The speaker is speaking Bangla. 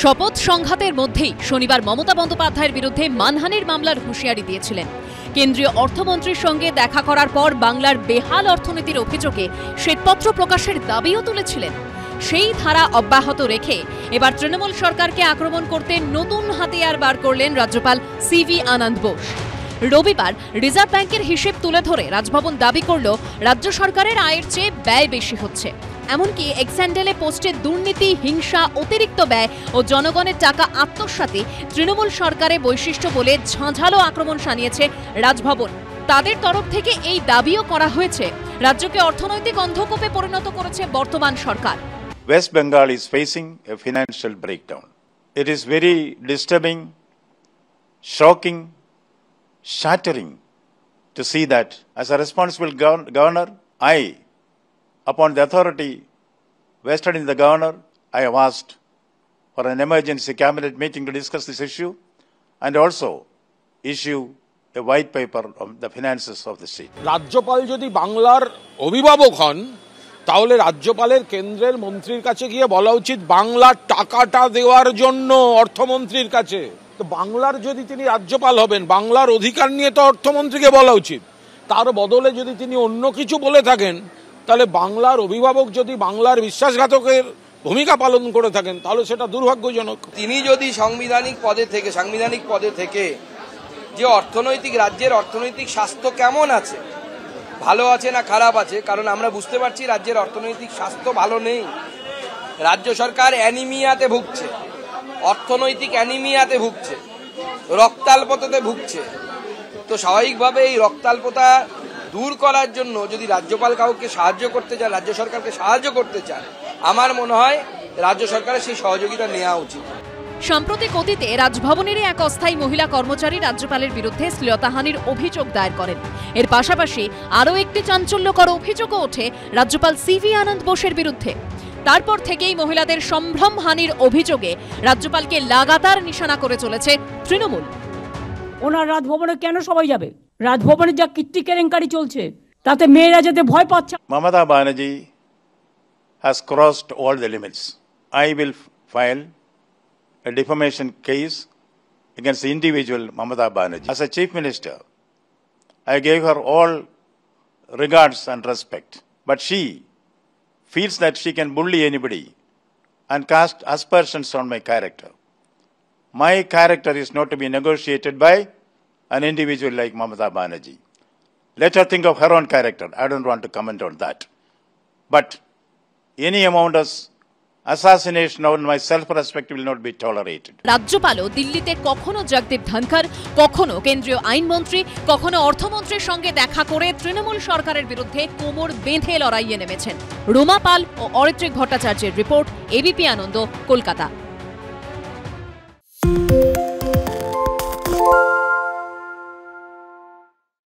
শপথ সংঘাতের মধ্যেই শনিবার মমতা বন্দ্যোপাধ্যায়ের বিরুদ্ধে মানহানির মামলার হুঁশিয়ারি দিয়েছিলেন। কেন্দ্রীয় অর্থমন্ত্রীর সঙ্গে দেখা করার পর বাংলার বেহাল অর্থনীতির অভিযোগে শ্বেতপত্র প্রকাশের দাবিও তুলেছিলেন। সেই ধারা অব্যাহত রেখে এবার তৃণমূল সরকারকে আক্রমণ করতে নতুন হাতিয়ার বার করলেন রাজ্যপাল সি ভি আনন্দ বোস। রবিবার রিজার্ভ ব্যাংকের হিসেব তুলে ধরে রাজভবন দাবি করল, রাজ্য সরকারের আয়ের চেয়ে ব্যয় বেশি হচ্ছে। এমনকি এক্সেন্ডেলে পোস্টে দুর্নীতি, হিংসা, অতিরিক্ত ব্যয় ও জনগণের টাকা আত্মসাতে তৃণমূল সরকারের বৈশিষ্ট্য বলে ঝাঁঝালো আক্রমণ শানিয়েছে রাজভবন। তাদের তরফ থেকে এই দাবিও করা হয়েছে, রাজ্যকে অর্থনৈতিক অন্ধকূপে পরিণত করেছে বর্তমান সরকার। West Bengal is facing a financial breakdown. It is very disturbing, shocking, shattering to see that as a responsible governor, I, upon the authority vested in the governor, I have asked for an emergency cabinet meeting to discuss this issue and also issue a white paper on the finances of the state. রাজ্যপাল যদি বাংলার অভিভাবক হন, তাহলে রাজ্যপালের কেন্দ্রের মন্ত্রীর কাছে গিয়ে বলা উচিত বাংলার টাকাটা দেওয়ার জন্য অর্থমন্ত্রীর কাছে। তো বাংলার যদি তিনি রাজ্যপাল হবেন, বাংলার অধিকার নিয়ে তো অর্থমন্ত্রীকে বলা উচিত। তার বদলে যদি তিনি অন্য কিছু বলে থাকেন, তাহলে বাংলার অভিভাবক যদি বাংলার বিশ্বাসঘাতকের ভূমিকা পালন করে থাকেন, তাহলে সেটা দুর্ভাগ্যজনক। তিনি যদি সাংবিধানিক পদে থেকে যে অর্থনৈতিক, রাজ্যের অর্থনৈতিক স্বাস্থ্য কেমন আছে, ভালো আছে না খারাপ আছে, কারণ আমরা বুঝতে পারছি রাজ্যের অর্থনৈতিক স্বাস্থ্য ভালো নেই। রাজ্য সরকার অ্যানিমিয়াতে ভুগছে, অর্থনৈতিক অ্যানিমিয়াতে ভুগছে, রক্তাল্পতাতে ভুগছে। তো স্বাভাবিকভাবে এই রক্তাল্পতা দূর করার জন্য যদি রাজ্যপাল কাউকে সাহায্য করতে চায়, রাজ্য সরকারকে সাহায্য করতে চায়, আমার মনে হয় রাজ্য সরকারের সেই সহযোগিতা নেওয়া উচিত। সাম্প্রতিক অতীতে রাজভবনেরই এক অস্থায়ী মহিলা কর্মচারী রাজ্যপালের বিরুদ্ধে শ্লীলতাহানির অভিযোগ দায়ের করেন। এর পাশাপাশি আরও একটি চাঞ্চল্যকর অভিযোগও ওঠে রাজ্যপাল সি ভি আনন্দ বোসের বিরুদ্ধে। তারপর থেকেই মহিলাদের সম্ভ্রমহানির অভিযোগে রাজ্যপালকে লাগাতার নিশানা করে চলেছে তৃণমূল। ওনার রাজভবনে কেন সবাই যাবে? রাজভবনে যা কীর্তি কেলেঙ্কারি চলছে, তাতে মেয়েরা যেতে ভয় পাচ্ছে। Mamata Banerjee has crossed all the limits. I will file a defamation case against the individual Mamata Banerjee. As a chief minister, I gave her all regards and respect, but she feels that she can bully anybody and cast aspersions on my character. My character is not to be negotiated by an individual like Mamata Banerjee. Let her think of her own character. I don't want to comment on that. But any amount of assassination on my self-respect will not be tolerated. রাজ্যপালও দিল্লিতে কখনো জগদীপ ধনকর, কখনো কেন্দ্রীয় আইনমন্ত্রী, কখনো অর্থমন্ত্রীর সঙ্গে দেখা করে তৃণমূল সরকারের বিরুদ্ধে কোমর বেঁধে লড়াইয়ে নেমেছেন। রোমা পাল ও অরিত্রিক ভট্টাচার্যের রিপোর্ট, ABP আনন্দ, কলকাতা।